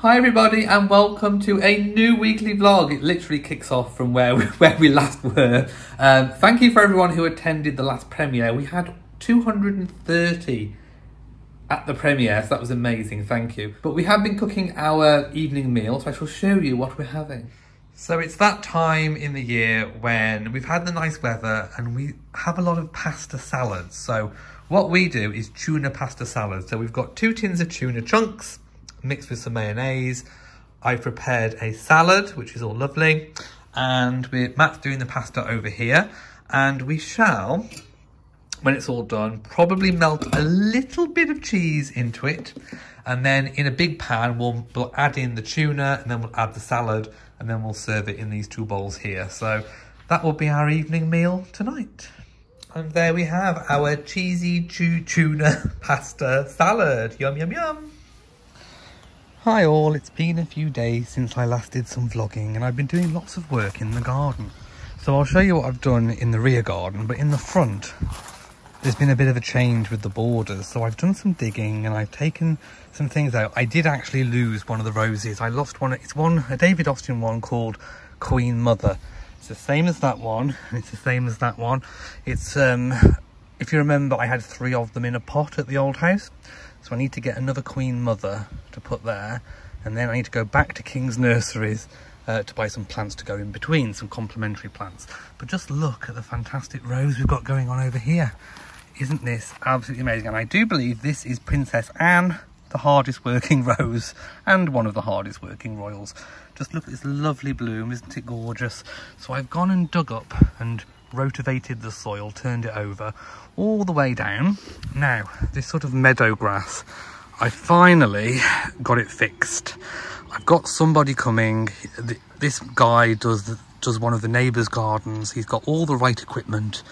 Hi everybody and welcome to a new weekly vlog. It literally kicks off from where we last were. Thank you for everyone who attended the last premiere. We had 230 at the premiere, so that was amazing, thank you. But we have been cooking our evening meal, so I shall show you what we're having. So it's that time in the year when we've had the nice weather and we have a lot of pasta salads. So what we do is tuna pasta salads. So we've got 2 tins of tuna chunks, mixed with some mayonnaise. I've prepared a salad, which is all lovely. And Matt's doing the pasta over here. And we shall, when it's all done, probably melt a little bit of cheese into it. And then in a big pan, we'll add in the tuna, and then we'll add the salad, and then we'll serve it in these 2 bowls here. So that will be our evening meal tonight. And there we have our cheesy tuna pasta salad. Yum, yum, yum. Hi all, it's been a few days since I last did some vlogging and I've been doing lots of work in the garden. So I'll show you what I've done in the rear garden, but in the front there's been a bit of a change with the borders. So I've done some digging and I've taken some things out. I did actually lose one of the roses. I lost one, it's one, a David Austin one called Queen Mother. It's the same as that one, and it's the same as that one. It's, if you remember, I had 3 of them in a pot at the old house. So I need to get another Queen Mother to put there, and then I need to go back to King's Nurseries to buy some plants to go in between, some complementary plants. But just look at the fantastic rose we've got going on over here. Isn't this absolutely amazing? And I do believe this is Princess Anne, the hardest working rose, and one of the hardest working royals. Just look at this lovely bloom, isn't it gorgeous? So I've gone and dug up and rotivated the soil, turned it over all the way down. Now, this sort of meadow grass, I finally got it fixed. I've got somebody coming. This guy does one of the neighbours' gardens. He's got all the right equipment,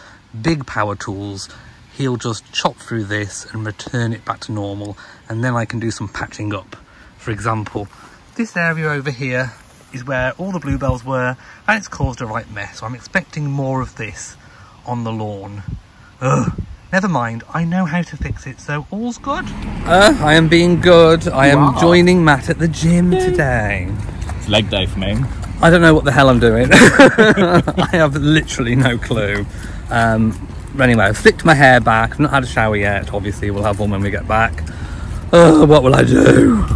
big power tools. He'll just chop through this and return it back to normal, and then I can do some patching up. For example, this area over here is where all the bluebells were, and it's caused a right mess. So I'm expecting more of this on the lawn. Ugh, never mind, I know how to fix it, so all's good. I am being good. I am joining Matt at the gym today. It's leg day for me. I don't know what the hell I'm doing. I have literally no clue. Anyway, I've flicked my hair back. I've not had a shower yet. Obviously, we'll have one when we get back. What will I do?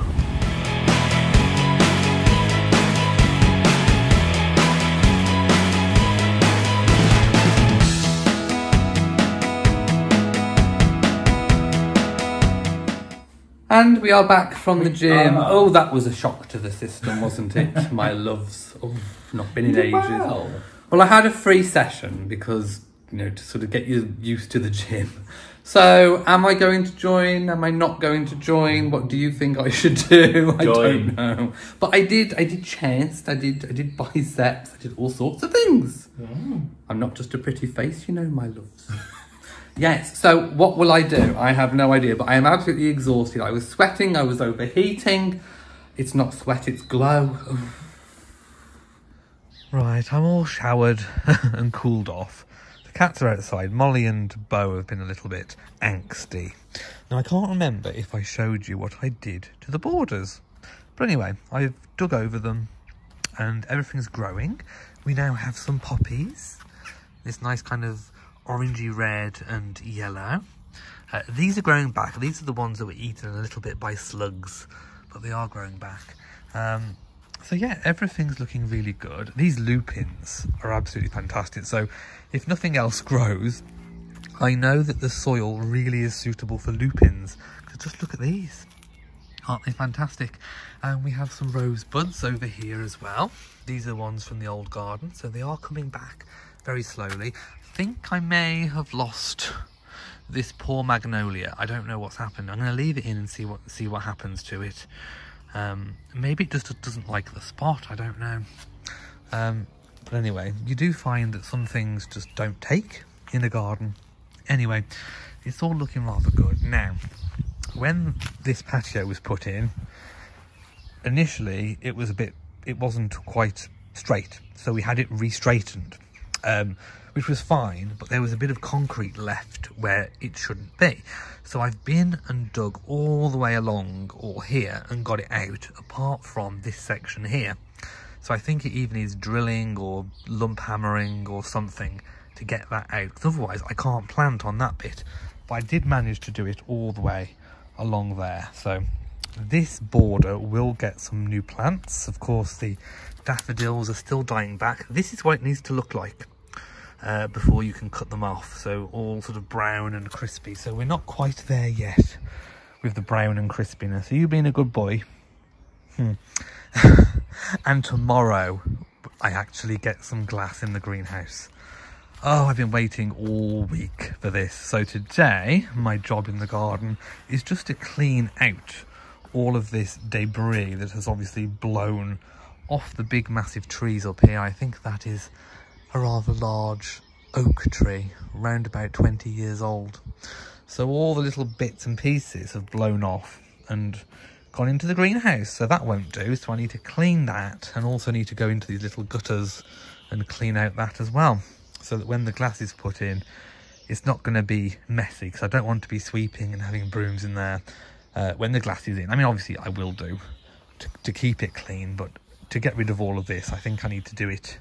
And we are back from the gym. Oh, that was a shock to the system, wasn't it? My loves. Oh, not been in ages. Well, I had a free session because, you know, to sort of get you used to the gym. So, am I going to join? Am I not going to join? What do you think I should do? I don't know. But I did chest, I did biceps, I did all sorts of things. Mm. I'm not just a pretty face, you know, my loves. Yes, so what will I do? I have no idea, but I am absolutely exhausted. I was sweating, I was overheating. It's not sweat, it's glow. Right, I'm all showered and cooled off. The cats are outside. Molly and Bo have been a little bit angsty. Now, I can't remember if I showed you what I did to the borders. But anyway, I've dug over them and everything's growing. We now have some poppies. This nice kind of orangey red and yellow. These are growing back. These are the ones that were eaten a little bit by slugs, but they are growing back. So yeah, everything's looking really good. These lupins are absolutely fantastic. So if nothing else grows, I know that the soil really is suitable for lupins. Just look at these. Aren't they fantastic? And we have some rose buds over here as well. These are ones from the old garden. So they are coming back very slowly. I think I may have lost this poor magnolia. I don't know what's happened. I'm going to leave it in and see what happens to it. Maybe it just doesn't like the spot, I don't know. But anyway, you do find that some things just don't take in a garden. Anyway, it's all looking rather good. Now, when this patio was put in, initially it wasn't quite straight, so we had it re-straightened. which was fine, but there was a bit of concrete left where it shouldn't be. So I've been and dug all the way along or here and got it out, apart from this section here. So I think it even is drilling or lump hammering or something to get that out. Otherwise, I can't plant on that bit. But I did manage to do it all the way along there. So this border will get some new plants. Of course, the daffodils are still dying back. This is what it needs to look like before you can cut them off. So all sort of brown and crispy. So we're not quite there yet with the brown and crispiness. Are you being a good boy? And tomorrow I actually get some glass in the greenhouse. Oh, I've been waiting all week for this. So today my job in the garden is just to clean out all of this debris that has obviously blown off the big massive trees up here. I think that is a rather large oak tree, around about 20 years old. So all the little bits and pieces have blown off and gone into the greenhouse, so that won't do. So I need to clean that, and also need to go into these little gutters and clean out that as well, so that when the glass is put in, it's not going to be messy, because I don't want to be sweeping and having brooms in there when the glass is in. I mean, obviously I will do to keep it clean, but to get rid of all of this, I think I need to do it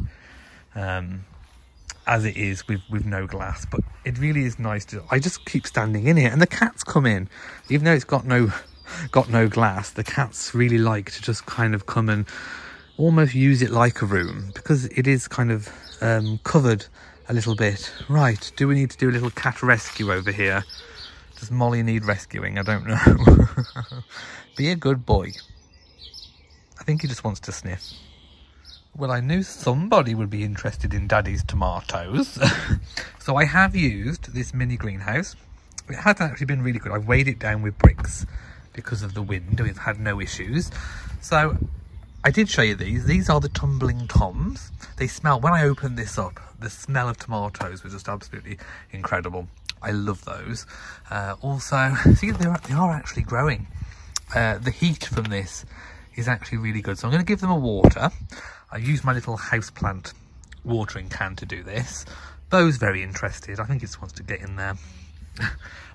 as it is, with no glass. But it really is nice to... I just keep standing in here, and the cats come in, even though it's got no glass. The cats really like to just kind of come and almost use it like a room, because it is kind of covered a little bit. Right, do we need to do a little cat rescue over here? Does Molly need rescuing? I don't know. Be a good boy. I think he just wants to sniff. Well, I knew somebody would be interested in Daddy's tomatoes. So I have used this mini greenhouse. It has actually been really good. I've weighed it down with bricks because of the wind. We've had no issues. So I did show you these. These are the tumbling toms. They smell, when I opened this up, the smell of tomatoes was just absolutely incredible. I love those. Also, see, they are actually growing. The heat from this is actually really good. So I'm going to give them a water. I used my little houseplant watering can to do this. Beau's very interested. I think it just wants to get in there.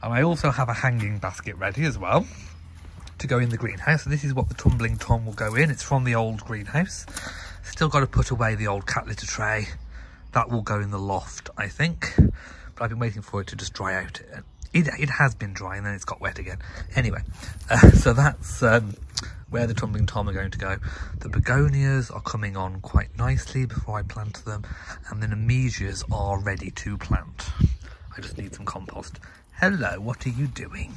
And I also have a hanging basket ready as well to go in the greenhouse. So this is what the tumbling tom will go in. It's from the old greenhouse. Still got to put away the old cat litter tray. That will go in the loft, I think. But I've been waiting for it to just dry out. It has been dry, and then it's got wet again. Anyway, so that's where the tumbling tom are going to go. The begonias are coming on quite nicely before I plant them, and the nemesias are ready to plant. I just need some compost. Hello, what are you doing?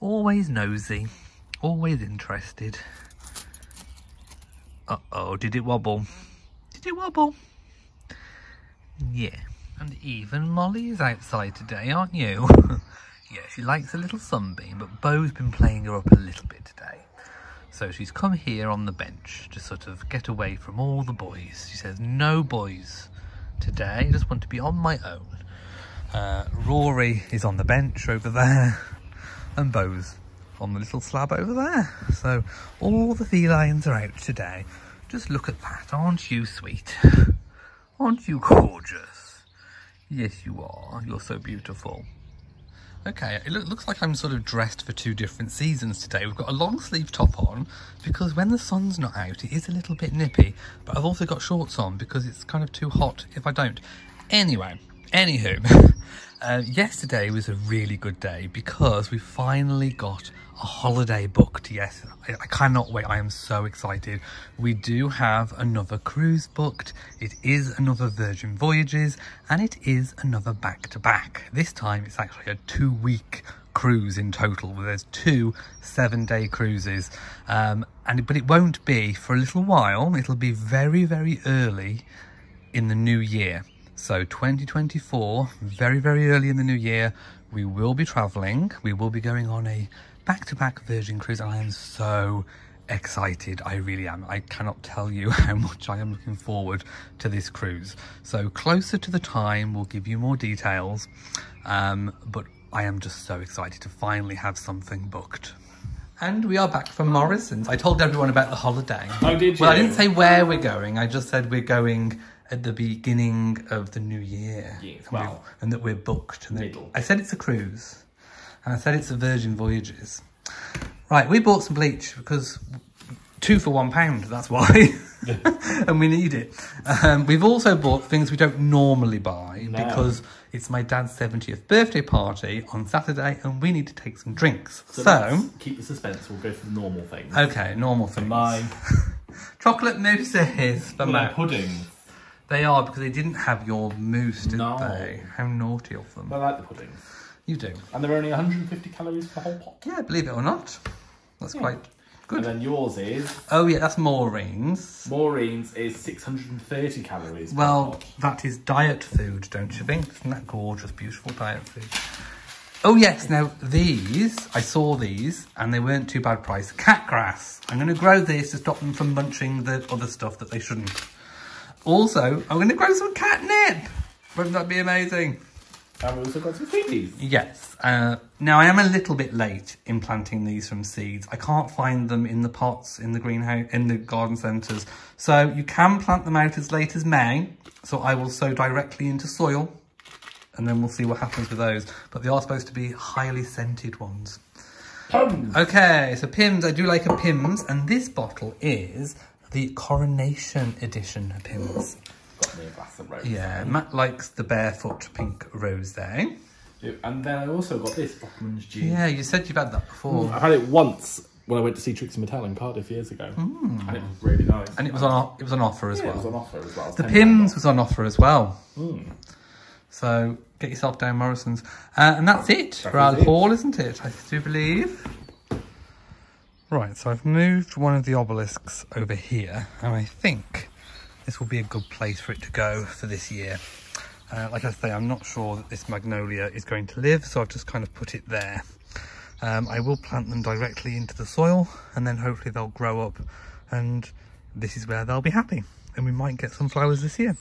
Always nosy, always interested. Uh-oh, did it wobble? Did it wobble? Yeah, and even Molly is outside today, aren't you? Yeah, she likes a little sunbeam, but Beau's been playing her up a little bit today. So she's come here on the bench to sort of get away from all the boys. She says, no boys today, I just want to be on my own. Rory is on the bench over there. And Beau's on the little slab over there. So all the felines are out today. Just look at that. Aren't you sweet? Aren't you gorgeous? Yes, you are. You're so beautiful. Okay, it looks like I'm sort of dressed for two different seasons today. We've got a long sleeve top on because when the sun's not out, it is a little bit nippy. But I've also got shorts on because it's kind of too hot if I don't. Anyway, anywho. Yesterday was a really good day because we finally got a holiday booked. Yes, I cannot wait. I am so excited. We do have another cruise booked. It is another Virgin Voyages, and it is another back-to-back. This time it's actually a 2-week cruise in total, where there's two 7-day cruises. But it won't be for a little while. It'll be very, very early in the new year. So 2024, very, very early in the new year, we will be travelling. We will be going on a back-to-back Virgin cruise, and I am so excited. I really am. I cannot tell you how much I am looking forward to this cruise. So closer to the time, we'll give you more details. But I am just so excited to finally have something booked. And we are back from Morrison's. I told everyone about the holiday. Oh, did you? Well, I didn't say where we're going. I just said we're going at the beginning of the new year. Yeah, wow. And that we're booked. And I said it's a cruise. And I said it's a Virgin Voyages. Right, we bought some bleach because 2 for £1, that's why. And we need it. We've also bought things we don't normally buy because it's my dad's 70th birthday party on Saturday and we need to take some drinks. So keep the suspense, we'll go for the normal things. Okay, normal things. My chocolate mousses for Matt. Puddings. They are, because they didn't have your mousse, did they? How naughty of them. I like the puddings. You do. And they're only 150 calories per whole pot. Yeah, believe it or not. That's quite... good. And then yours is... oh, yeah, that's Maureen's. Maureen's is 630 calories. Well, that is diet food, don't you think? Isn't that gorgeous, beautiful diet food? Oh, yes. Now, these, I saw these, and they weren't too bad priced. Cat grass. I'm going to grow this to stop them from munching the other stuff that they shouldn't. Also, I'm going to grow some catnip. Wouldn't that be amazing? And we've also got some seeds. Yes. Now, I am a little bit late in planting these from seeds. I can't find them in the pots, in the greenhouse, in the garden centres. So you can plant them out as late as May. So I will sow directly into soil and then we'll see what happens with those. But they are supposed to be highly scented ones. Pims. Okay, so Pims. I do like a Pims. And this bottle is the Coronation Edition of Pims. Got me a glass of rose. Yeah, Matt likes the barefoot pink rose there. And then I also got this Bockman's gin. Yeah, you said you've had that before. I've had it once when I went to see Trixie Mattel in Cardiff years ago. And it was really nice. And it was on offer as well. It was on offer as well. The Pims was on offer as well. So get yourself down Morrison's. And that's it for our haul, isn't it? I do believe. Right, so I've moved one of the obelisks over here, and I think this will be a good place for it to go for this year. Like I say, I'm not sure that this magnolia is going to live, so I've just kind of put it there. I will plant them directly into the soil and then hopefully they'll grow up and this is where they'll be happy. And we might get some flowers this year.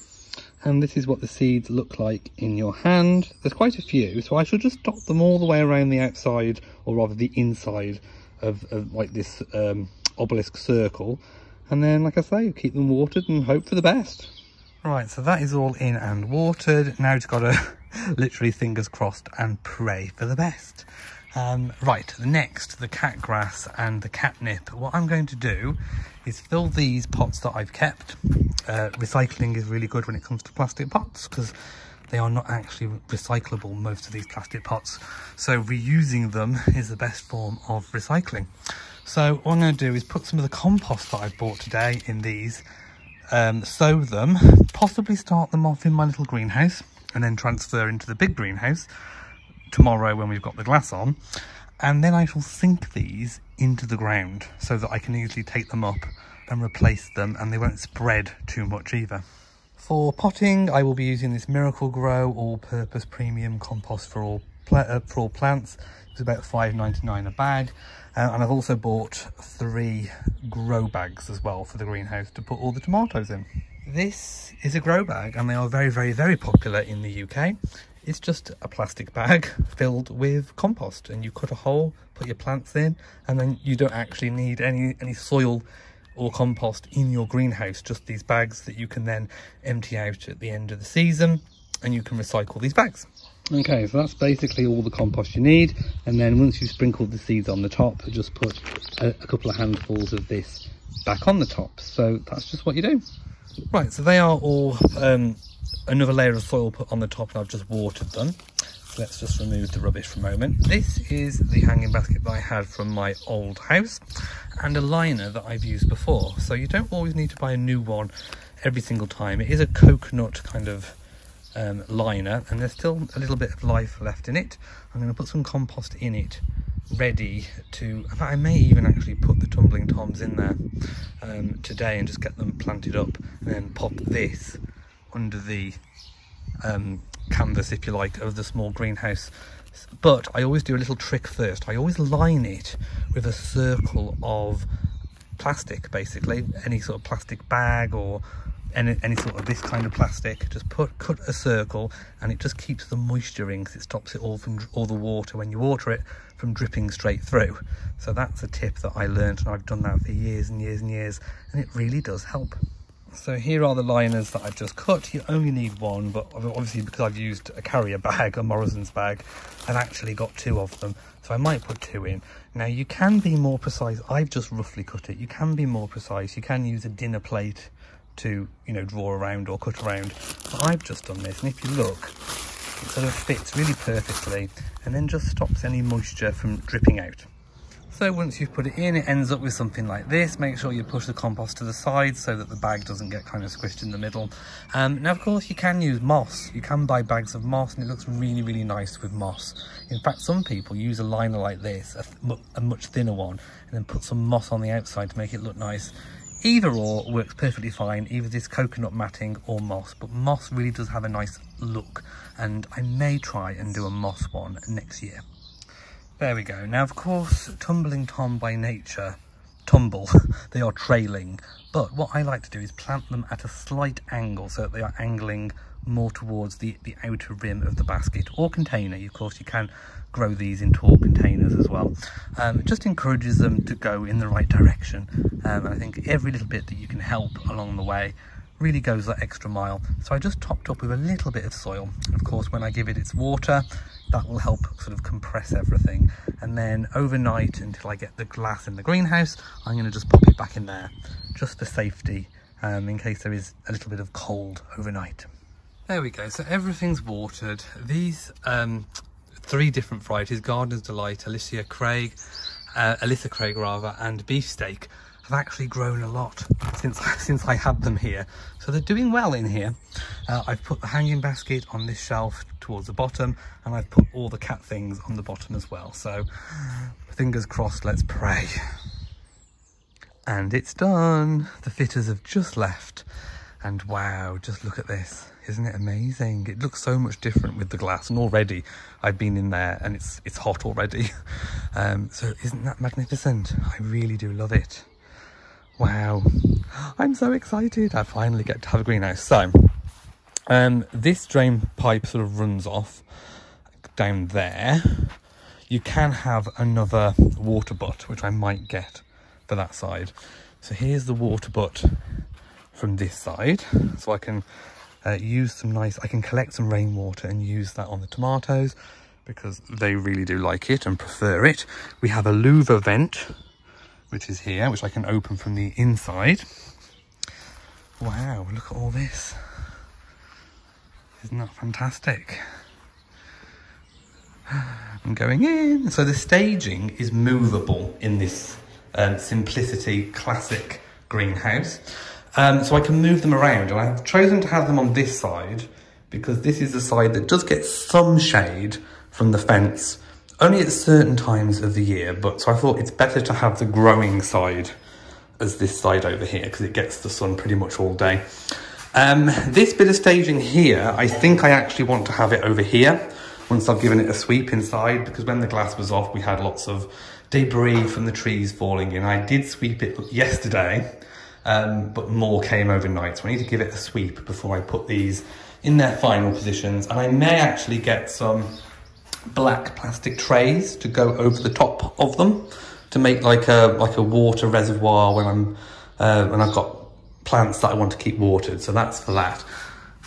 And this is what the seeds look like in your hand. There's quite a few, so I shall just dot them all the way around the outside, or rather the inside of like this obelisk circle. And then, like I say, keep them watered and hope for the best. Right, so that is all in and watered. Now it's got to literally fingers crossed and pray for the best. Right, next, the cat grass and the catnip. What I'm going to do is fill these pots that I've kept. Recycling is really good when it comes to plastic pots because they are not actually recyclable, most of these plastic pots. So reusing them is the best form of recycling. So what I'm going to do is put some of the compost that I've bought today in these, sow them, possibly start them off in my little greenhouse and then transfer into the big greenhouse tomorrow when we've got the glass on. And then I shall sink these into the ground so that I can easily take them up and replace them and they won't spread too much either. For potting, I will be using this Miracle-Gro all-purpose premium compost for all plants. It's about $5.99 a bag, and I've also bought 3 grow bags as well for the greenhouse to put all the tomatoes in. This is a grow bag and they are very, very, very popular in the UK. It's just a plastic bag filled with compost and you cut a hole, put your plants in, and then you don't actually need any soil or compost in your greenhouse, just these bags that you can then empty out at the end of the season and you can recycle these bags. Okay, so that's basically all the compost you need, and then once you've sprinkled the seeds on the top, just put a couple of handfuls of this back on the top. So that's just what you do. Right, so they are all another layer of soil put on the top, and I've just watered them. So let's just remove the rubbish for a moment. This is the hanging basket that I had from my old house, and a liner that I've used before. So you don't always need to buy a new one every single time. It is a coconut kind of liner, and there's still a little bit of life left in it. I'm going to put some compost in it, ready to... in fact, I may even actually put the tumbling toms in there today and just get them planted up, and then pop this under the canvas, if you like, of the small greenhouse. But I always do a little trick first. I always line it with a circle of plastic, basically any sort of plastic bag or any sort of this kind of plastic. Just cut a circle, and it just keeps the moisture in because it stops it all from all the water when you water it from dripping straight through. So that's a tip that I learned, and I've done that for years and years and years, and it really does help. So here are the liners that I've just cut. You only need one, but obviously because I've used a carrier bag, a Morrison's bag, I've actually got two of them. So I might put two in. Now you can be more precise. I've just roughly cut it. You can be more precise. You can use a dinner plate to, you know, draw around or cut around. But I've just done this, and if you look, it sort of fits really perfectly and then just stops any moisture from dripping out. So once you've put it in, it ends up with something like this. Make sure you push the compost to the side so that the bag doesn't get kind of squished in the middle. Now, of course, you can use moss. You can buy bags of moss, and it looks really, really nice with moss. In fact, some people use a liner like this, a much thinner one, and then put some moss on the outside to make it look nice. Either or works perfectly fine, either this coconut matting or moss, but moss really does have a nice look, and I may try and do a moss one next year. There we go. Now, of course, Tumbling Tom by nature tumble. They are trailing. But what I like to do is plant them at a slight angle so that they are angling more towards the outer rim of the basket or container. Of course, you can grow these in tall containers as well. It just encourages them to go in the right direction. And I think every little bit that you can help along the way really goes that extra mile. So I just topped up with a little bit of soil. Of course, when I give it its water, that will help sort of compress everything. And then overnight, until I get the glass in the greenhouse, I'm going to just pop it back in there, just for safety, in case there is a little bit of cold overnight. There we go. So everything's watered. These three different varieties, Gardener's Delight, Alyssa Craig and Beefsteak, have actually grown a lot since I had them here. So they're doing well in here. I've put the hanging basket on this shelf towards the bottom, and I've put all the cat things on the bottom as well. So fingers crossed, let's pray. And it's done. The fitters have just left. And wow, just look at this. Isn't it amazing? It looks so much different with the glass, and already I've been in there and it's hot already. So isn't that magnificent? I really do love it. Wow, I'm so excited. I finally get to have a greenhouse. So this drain pipe sort of runs off down there. You can have another water butt, which I might get for that side. So here's the water butt from this side, so I can use some nice, I can collect some rainwater and use that on the tomatoes, because they really do like it and prefer it. We have a louver vent, which is here, which I can open from the inside. Wow, look at all this. Isn't that fantastic? I'm going in. So the staging is movable in this Simplicity Classic greenhouse. So I can move them around, and I've chosen to have them on this side because this is the side that does get some shade from the fence, only at certain times of the year. But so I thought it's better to have the growing side as this side over here, because it gets the sun pretty much all day. This bit of staging here, I think I actually want to have it over here once I've given it a sweep inside, because when the glass was off, we had lots of debris from the trees falling in. I did sweep it yesterday. But more came overnight, so I need to give it a sweep before I put these in their final positions. And I may actually get some black plastic trays to go over the top of them to make like a water reservoir when I've got plants that I want to keep watered. So that's for that.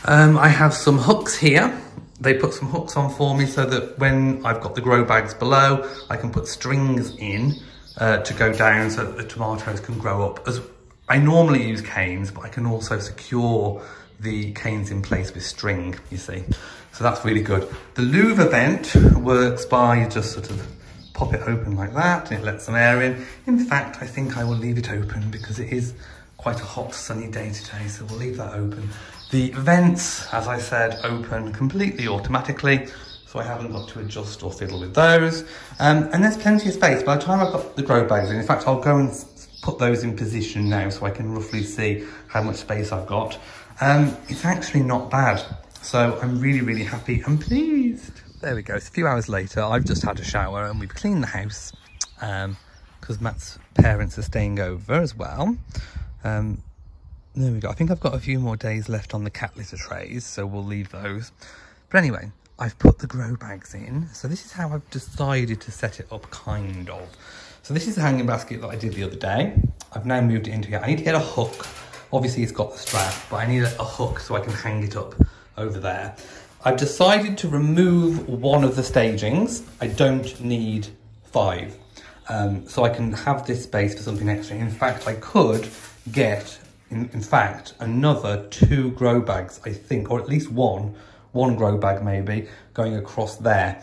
I have some hooks here. They put some hooks on for me so that when I've got the grow bags below, I can put strings in to go down so that the tomatoes can grow up as well. I normally use canes, but I can also secure the canes in place with string, you see. So that's really good. The louver vent works by just sort of pop it open like that, and it lets some air in. In fact, I think I will leave it open because it is quite a hot, sunny day today, so we'll leave that open. The vents, as I said, open completely automatically, so I haven't got to adjust or fiddle with those. And there's plenty of space. By the time I've got the grow bags in fact, I'll go and put those in position now so I can roughly see how much space I've got. It's actually not bad, so I'm really, really happy and pleased. There we go, it's a few hours later. I've just had a shower and we've cleaned the house because Matt's parents are staying over as well. There we go, I think I've got a few more days left on the cat litter trays, so we'll leave those. But anyway, I've put the grow bags in. So this is how I've decided to set it up, kind of. So this is the hanging basket that I did the other day. I've now moved it into here. I need to get a hook Obviously it's got the strap, but I need a hook so I can hang it up over there. I've decided to remove one of the stagings. I don't need 5. So I can have this space for something extra. In fact, I could get, in fact, another 2 grow bags, I think, or at least one grow bag maybe, going across there.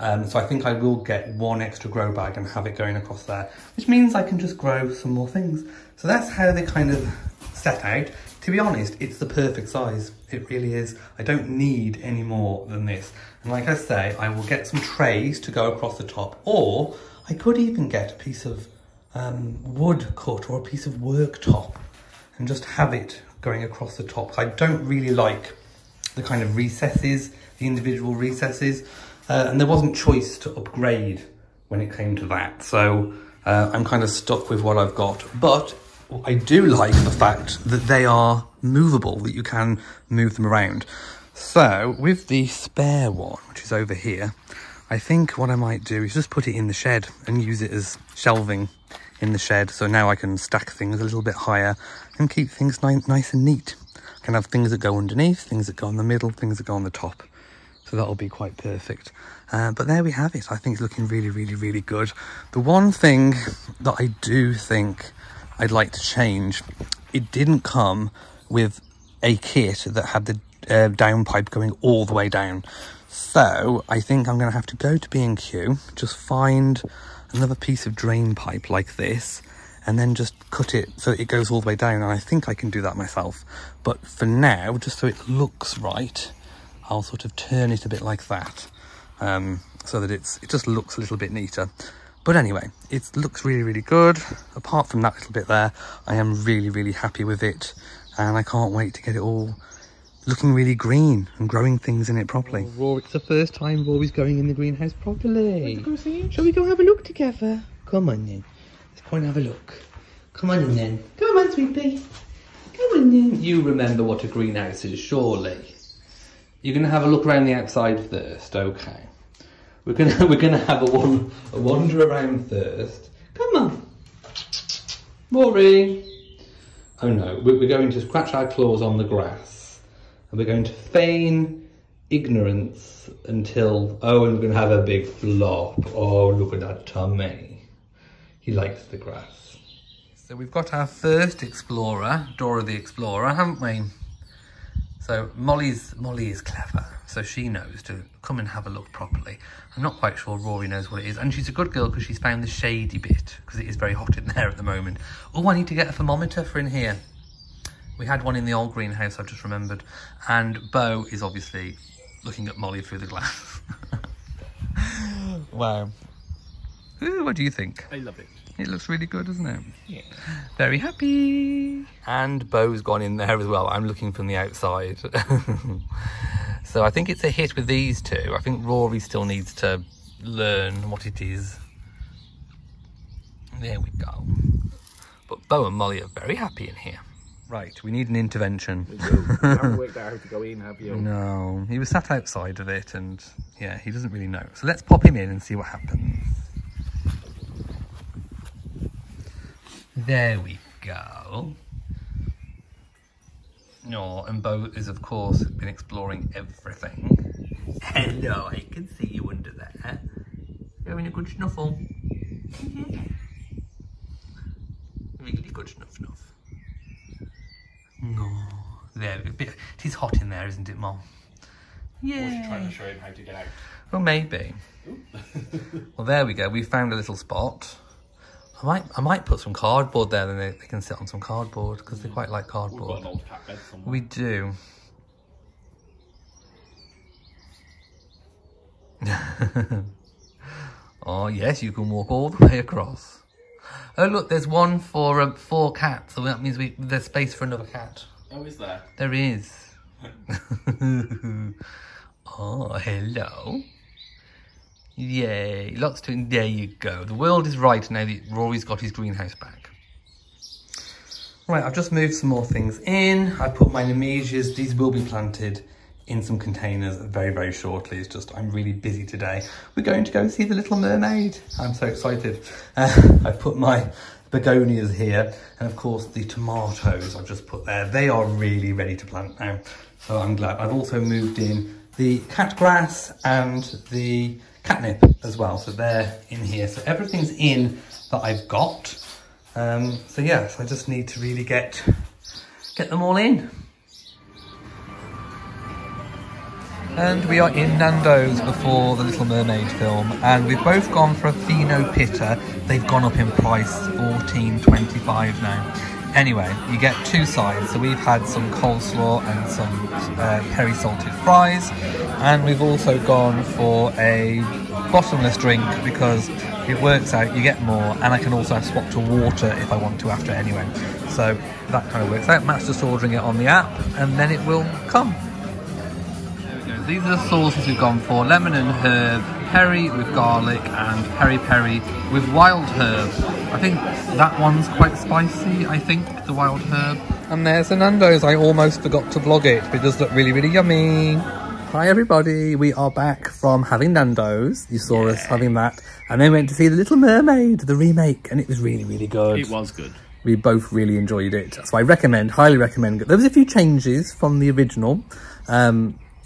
So I think I will get 1 extra grow bag and have it going across there, which means I can just grow some more things. So that's how they kind of set out. To be honest, it's the perfect size. It really is. I don't need any more than this. And like I say, I will get some trays to go across the top, or I could even get a piece of wood cut or a piece of worktop and just have it going across the top. I don't really like the kind of recesses, the individual recesses. And there wasn't choice to upgrade when it came to that. So I'm kind of stuck with what I've got. But I do like the fact that they are movable, that you can move them around. So with the spare one, which is over here, I think what I might do is just put it in the shed and use it as shelving in the shed. So now I can stack things a little bit higher and keep things nice and neat. I can have things that go underneath, things that go in the middle, things that go on the top. So that'll be quite perfect. But there we have it. I think it's looking really, really, really good. The one thing that I do think I'd like to change, it didn't come with a kit that had the downpipe going all the way down. So I think I'm going to have to go to B&Q, just find another piece of drain pipe like this, and then just cut it so it goes all the way down. And I think I can do that myself. But for now, just so it looks right, I'll sort of turn it a bit like that, so that it just looks a little bit neater. But anyway, it looks really, really good. Apart from that little bit there, I am really, really happy with it. And I can't wait to get it all looking really green and growing things in it properly. Oh, Rory, it's the first time Rory's going in the greenhouse properly. Let's go see. Shall we go have a look together? Come on then. Let's go and have a look. Come on in then. Come on, sweetie. Come on then. You remember what a greenhouse is, surely. You're going to have a look around the outside first, okay? We're gonna have a wander around first. Come on, Rory. Oh no, we're going to scratch our claws on the grass, and we're going to feign ignorance until, oh, and we're going to have a big flop. Oh, look at that tummy. He likes the grass. So we've got our first explorer, Dora the Explorer, haven't we? So Molly is clever, so she knows to come and have a look properly. I'm not quite sure Rory knows what it is, and she's a good girl because she's found the shady bit, because it is very hot in there at the moment. Oh, I need to get a thermometer for in here. We had one in the old greenhouse, I've just remembered. And Beau is obviously looking at Molly through the glass. Wow. Ooh, what do you think? I love it. It looks really good, doesn't it? Yeah. Very happy. And Beau's gone in there as well. I'm looking from the outside. So I think it's a hit with these two. I think Rory still needs to learn what it is. There we go. But Beau and Molly are very happy in here. Right, we need an intervention. We do. We haven't worked out how to go in, have you? No, he was sat outside of it and yeah, he doesn't really know. So let's pop him in and see what happens. There we go. Oh, and Beau is, of course, been exploring everything. Hello, I can see you under there. You're having a good snuffle. Yeah. Really good snuff. No, there we go. It is hot in there, isn't it, Mom? Yeah. Was you trying to show him how to get out? Well, maybe. Well, there we go. We found a little spot. I might put some cardboard there, then they can sit on some cardboard, because they quite like cardboard. We've got an old cat bed somewhere. We do. Oh, yes, you can walk all the way across. Oh, look, there's one for 4 cats, so that means there's space for another cat. Oh, is there? There is. Oh, hello. Yay, lots to it. There you go. The world is right now that Rory's got his greenhouse back. Right, I've just moved some more things in. I put my nemesias. These will be planted in some containers very, very shortly. It's just, I'm really busy today. We're going to go see the Little Mermaid. I'm so excited. I've put my begonias here, and of course the tomatoes I've just put there. They are really ready to plant now, so I'm glad. I've also moved in the cat grass and the catnip as well, so they're in here. So everything's in that I've got. So yes, I just need to really get them all in. And we are in Nando's before the Little Mermaid film, and we've both gone for a Fino Pitta. They've gone up in price, $14.25 now. Anyway, you get two sides. So we've had some coleslaw and some peri-salted fries, and we've also gone for a bottomless drink because it works out, you get more, and I can also swap to water if I want to after anyway. So that kind of works out. Matt's just ordering it on the app, and then it will come. These are the sauces we've gone for: lemon and herb, peri with garlic, and peri-peri with wild herb. I think that one's quite spicy, I think, the wild herb. And there's the Nando's. I almost forgot to vlog it, but it does look really, really yummy. Hi everybody, we are back from having Nando's. You saw us having that, and then went to see The Little Mermaid, the remake, and it was really, really good. It was good. We both really enjoyed it, so I recommend, highly recommend. There was a few changes from the original.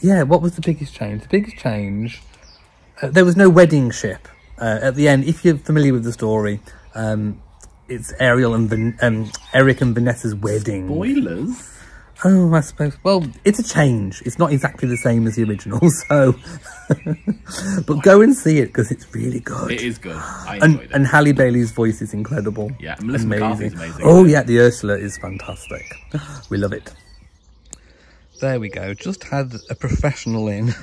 Yeah, what was the biggest change? The biggest change, there was no wedding ship at the end. If you're familiar with the story, it's Ariel and Eric and Vanessa's wedding. Spoilers? Oh, I suppose. Well, it's a change. It's not exactly the same as the original, so... But go and see it, because it's really good. It is good. I enjoyed it. And Halle Bailey's voice is incredible. Yeah, Melissa McCarthy's amazing. Oh, yeah, the Ursula is fantastic. We love it. There we go, just had a professional in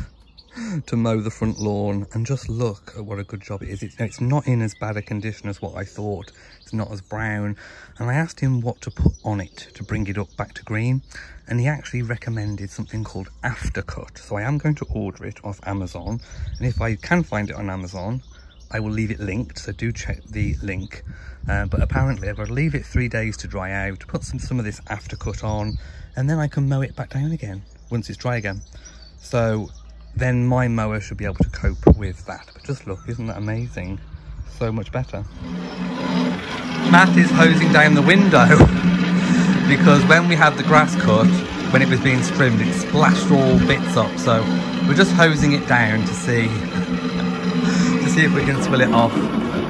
to mow the front lawn, and just look at what a good job it is. It's not in as bad a condition as what I thought. It's not as brown. And I asked him what to put on it to bring it up back to green, and he actually recommended something called Aftercut. So I am going to order it off Amazon, and if I can find it on Amazon, I will leave it linked, so do check the link. But apparently I've got to leave it 3 days to dry out, put some of this Aftercut on, and then I can mow it back down again once it's dry again. So then my mower should be able to cope with that. But just look, isn't that amazing? So much better. Matt is hosing down the window because when we had the grass cut, when it was being trimmed, it splashed all bits up. So we're just hosing it down to see if we can spill it off.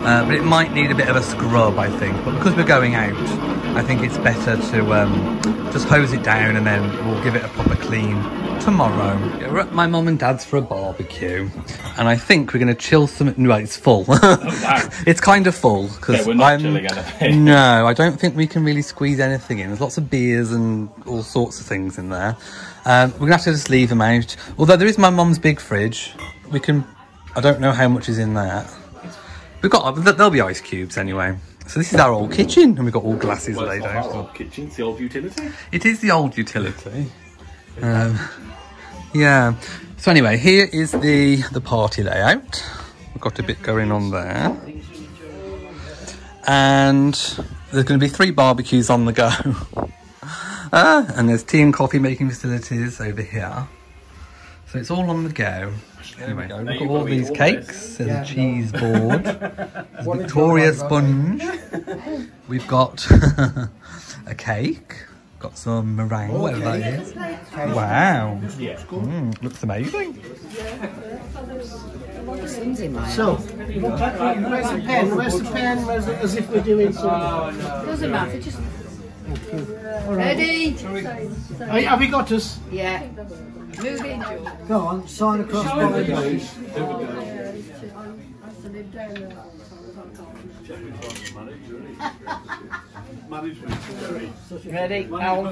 But it might need a bit of a scrub, I think. But because we're going out, I think it's better to just hose it down, and then we'll give it a proper clean tomorrow. Yeah, we're at my mum and dad's for a barbecue, and I think we're going to chill some... Well, it's full. Oh, wow. It's kind of full. Cause we're not chilling anything. No, I don't think we can really squeeze anything in. There's lots of beers and all sorts of things in there. We're going to have to just leave them out. Although there is my mum's big fridge. We can... I don't know how much is in there. We've got... There'll be ice cubes anyway. So this is our old kitchen, and we've got all glasses laid out. It's not our old kitchen, it's the old utility. It is the old utility. Yeah. So anyway, here is the party layout. We've got a bit going on there. And there's going to be 3 barbecues on the go. And there's tea and coffee making facilities over here. So it's all on the go. Anyway, look at all these cakes. There's a cheese board, there's a Victoria sponge, we've got a cake, got some meringue, whatever that is. Wow, looks amazing. So, where's the pen? Where's the pen? As if we're doing something. Doesn't matter, just... Ready? Have you got us? Yeah. Move in, George. Go on, sign across by the page. Ready? On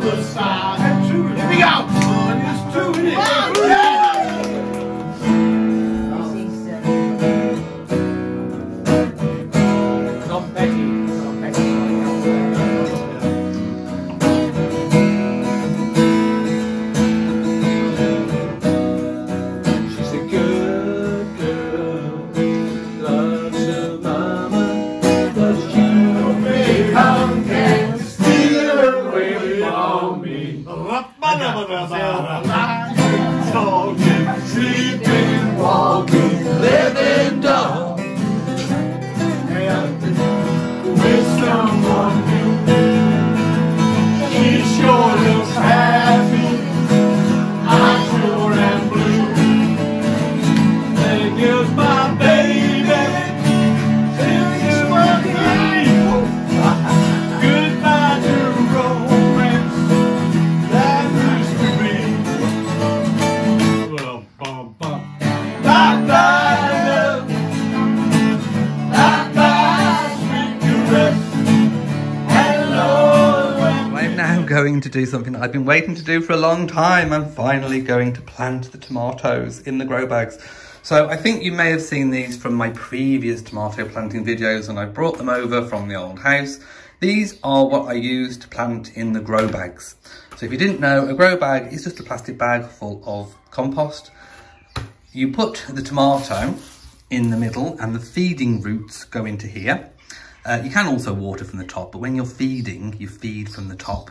the side. Here we go! going to do something that I've been waiting to do for a long time. I'm finally going to plant the tomatoes in the grow bags. So I think you may have seen these from my previous tomato planting videos, and I brought them over from the old house. These are what I use to plant in the grow bags. So if you didn't know, a grow bag is just a plastic bag full of compost. You put the tomato in the middle and the feeding roots go into here. You can also water from the top, but when you're feeding, you feed from the top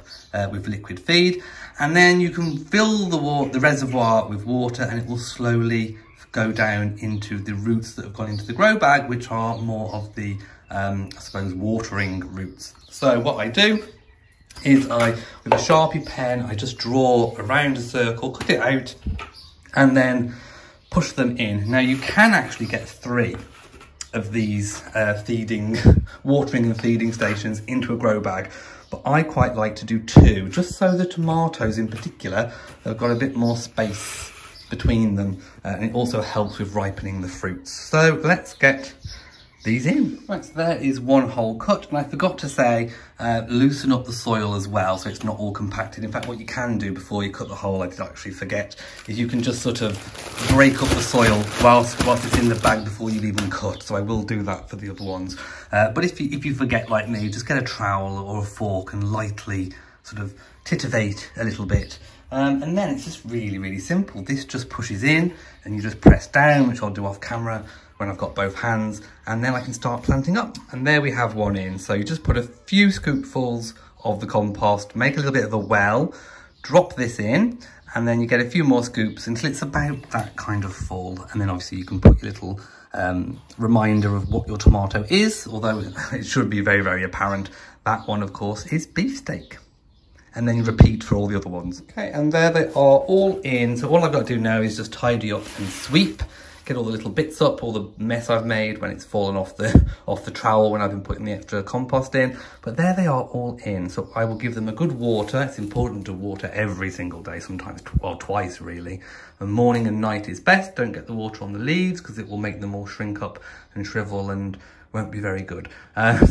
with liquid feed, and then you can fill the reservoir with water and it will slowly go down into the roots that have gone into the grow bag, which are more of the, I suppose, watering roots. So what I do is with a Sharpie pen, I just draw around a circle, cut it out, and then push them in. Now you can actually get three of these watering and feeding stations into a grow bag, but I quite like to do two, just so the tomatoes in particular have got a bit more space between them, and it also helps with ripening the fruits. So let's get these in. Right, so there is one whole cut, and I forgot to say, loosen up the soil as well so it's not all compacted. In fact, what you can do before you cut the hole, I did actually forget, is you can just sort of break up the soil whilst it's in the bag before you've even cut. So I will do that for the other ones. But if you forget like me, just get a trowel or a fork and lightly sort of titivate a little bit. And then it's just really, really simple. This just pushes in and you just press down, which I'll do off camera when I've got both hands, and then I can start planting up. And there we have one in. So you just put a few scoopfuls of the compost, make a little bit of a well, drop this in, and then you get a few more scoops until it's about that kind of full. And then obviously you can put your little reminder of what your tomato is, although it should be very, very apparent. That one, of course, is beefsteak. And then you repeat for all the other ones. Okay, and there they are all in. So all I've got to do now is just tidy up and sweep. Get all the little bits up, all the mess I've made when it's fallen off the trowel when I've been putting the extra compost in. But there they are all in. So I will give them a good water. It's important to water every single day, sometimes twice really. And morning and night is best. Don't get the water on the leaves because it will make them all shrink up and shrivel and won't be very good.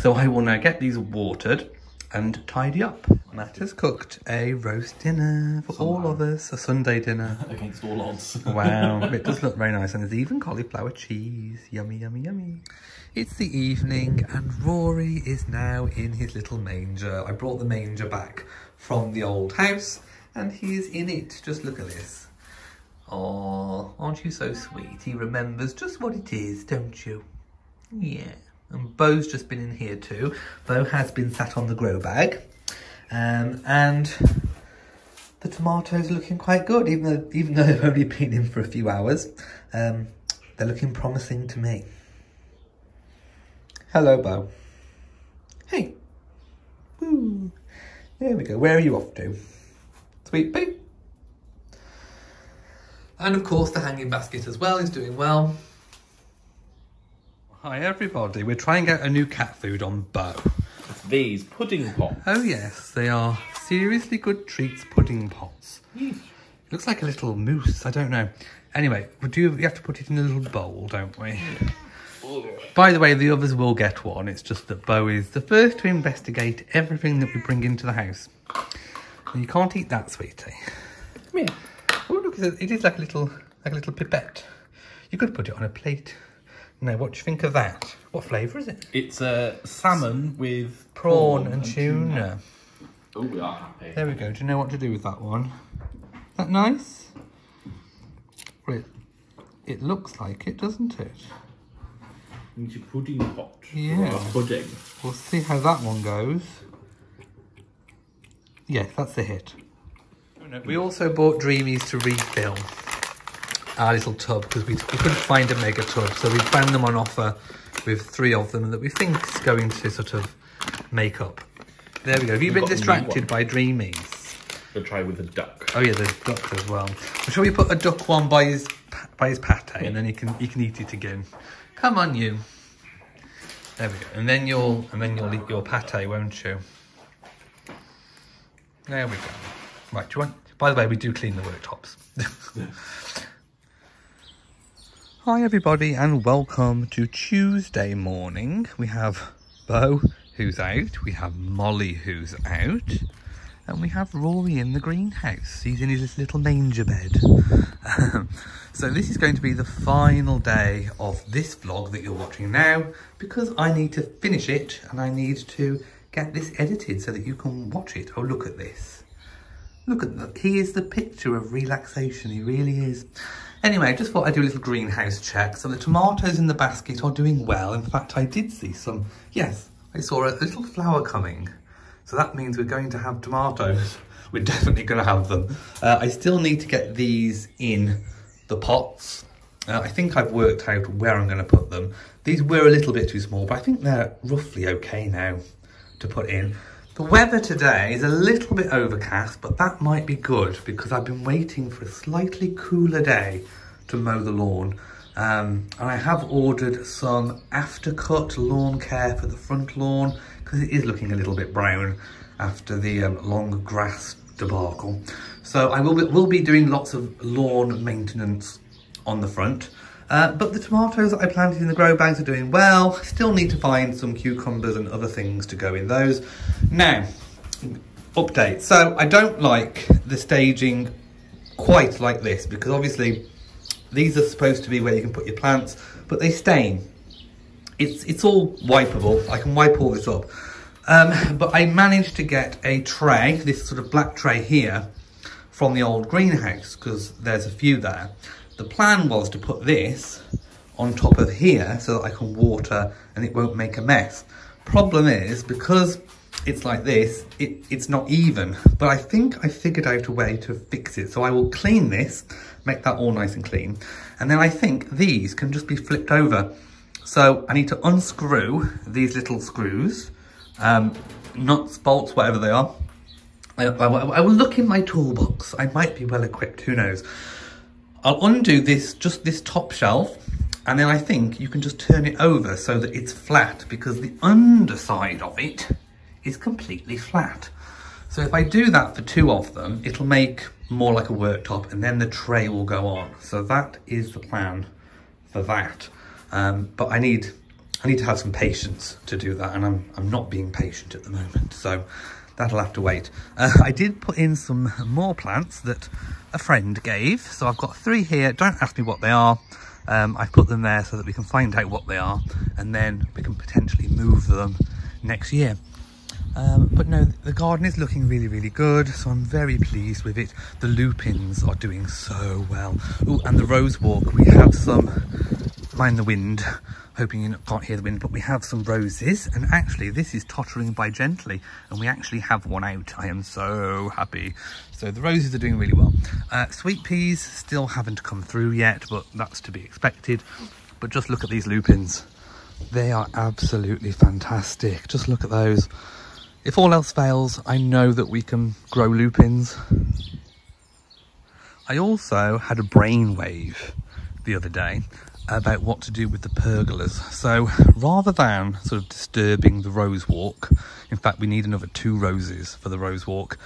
So I will now get these watered and tidy up. Matt has cooked a roast dinner for all of us, a Sunday dinner. Against all odds. Wow, it does look very nice, and there's even cauliflower cheese. Yummy, yummy, yummy. It's the evening and Rory is now in his little manger. I brought the manger back from the old house and he is in it. Just look at this. Oh, aren't you so sweet? He remembers just what it is, don't you? Yeah. And Beau's just been in here too. Beau has been sat on the grow bag. And the tomatoes are looking quite good, even though they've only been in for a few hours. They're looking promising to me. Hello, Beau. Hey. Woo. There we go. Where are you off to? Sweet pea. And of course the hanging basket as well is doing well. Hi everybody, we're trying out a new cat food on Beau. It's these pudding pots. Oh yes, they are seriously good treats pudding pots. Yeesh. It looks like a little mousse, I don't know. Anyway, we have to put it in a little bowl, don't we? By the way, the others will get one, it's just that Beau is the first to investigate everything that we bring into the house. And you can't eat that, sweetie. Come here. Oh look, it is like a little pipette. You could put it on a plate. Now, what do you think of that? What flavour is it? It's salmon with prawn and tuna. Oh, we are happy. There we go. Do you know what to do with that one? Is that nice? Well, it looks like it, doesn't it? It's a pudding pot. Yeah. Pudding. We'll see how that one goes. Yes, that's a hit. We also bought Dreamies to refill our little tub because we couldn't find a mega tub, so we found them on offer with three of them that we think is going to sort of make up. There we go. Have you been distracted by Dreamies? We'll try with a duck. Oh yeah, there's ducks as well. Shall we put a duck one by his pate, yeah, and then he can eat it again? Come on, you. There we go. And then you'll eat your pate, won't you? There we go. Right, do you want? By the way, we do clean the worktops. Yeah. Hi everybody and welcome to Tuesday morning. We have Beau who's out, we have Molly who's out, And we have Rory in the greenhouse. He's in his little manger bed. So this is going to be the final day of this vlog that you're watching now, because I need to finish it and I need to get this edited so that you can watch it. Oh, look at this. Look at that. He is the picture of relaxation. He really is. Anyway, I just thought I'd do a little greenhouse check. So the tomatoes in the basket are doing well. In fact, I did see some. Yes, I saw a little flower coming. So that means we're going to have tomatoes. We're definitely going to have them. I still need to get these in the pots. I think I've worked out where I'm going to put them. These were a little bit too small, but I think they're roughly okay now to put in. The weather today is a little bit overcast, but that might be good because I've been waiting for a slightly cooler day to mow the lawn. And I have ordered some Aftercut lawn care for the front lawn because it is looking a little bit brown after the long grass debacle. So I will be doing lots of lawn maintenance on the front. But the tomatoes that I planted in the grow bags are doing well. Still need to find some cucumbers and other things to go in those. Now, update. So I don't like the staging quite like this because obviously these are supposed to be where you can put your plants, but they stain. It's all wipeable. I can wipe all this up. But I managed to get a tray, this sort of black tray here, from the old greenhouse because there's a few there. The plan was to put this on top of here so that I can water and it won't make a mess. Problem is, because it's like this, it's not even. But I think I figured out a way to fix it. So I will clean this, make that all nice and clean. And then I think these can just be flipped over. So I need to unscrew these little screws, nuts, bolts, whatever they are. I will look in my toolbox. I might be well equipped, who knows? I'll undo this, just this top shelf, and then I think you can just turn it over so that it's flat because the underside of it is completely flat. So if I do that for two of them, it'll make more like a worktop and then the tray will go on. So that is the plan for that. But I need to have some patience to do that, and I'm not being patient at the moment. So that'll have to wait. I did put in some more plants that a friend gave. So I've got three here. Don't ask me what they are. I've put them there so that we can find out what they are and then we can potentially move them next year. But no, the garden is looking really, really good. So I'm very pleased with it. The lupins are doing so well. Ooh, and the rose walk, we have some, mind the wind, hoping you can't hear the wind, but we have some roses, and actually this is tottering by gently, and we actually have one out. I am so happy. So the roses are doing really well. Sweet peas still haven't come through yet, but that's to be expected. But just look at these lupins. They are absolutely fantastic. Just look at those. If all else fails, I know that we can grow lupins. I also had a brainwave the other day about what to do with the pergolas. So rather than sort of disturbing the rose walk, in fact we need another two roses for the rose walk,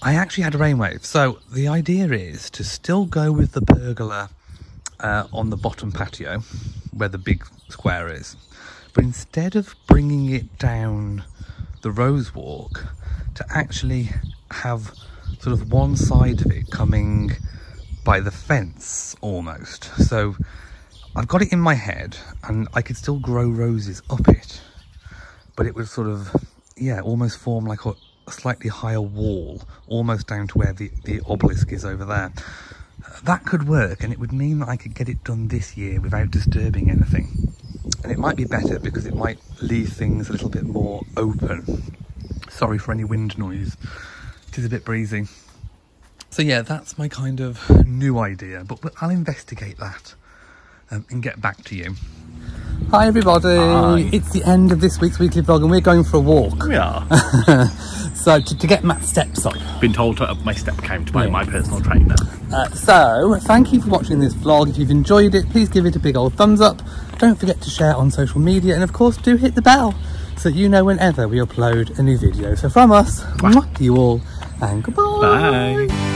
I actually had a rainwave. So the idea is to still go with the pergola on the bottom patio where the big square is, but instead of bringing it down the rose walk, to actually have sort of one side of it coming by the fence almost. So I've got it in my head, and I could still grow roses up it, but it would sort of, yeah, almost form like a slightly higher wall, almost down to where the obelisk is over there. That could work, and it would mean that I could get it done this year without disturbing anything. And it might be better because it might leave things a little bit more open. Sorry for any wind noise. It is a bit breezy. So yeah, that's my kind of new idea, but I'll investigate that. And get back to you. Hi everybody. Hi. It's the end of this week's weekly vlog and we're going for a walk. We are. So to get Matt's steps up. Been told to up my step count by my personal trainer. So thank you for watching this vlog. If you've enjoyed it, please give it a big old thumbs up. Don't forget to share on social media, and of course do hit the bell so that you know whenever we upload a new video. So from us, mwah, you all, and goodbye. Bye.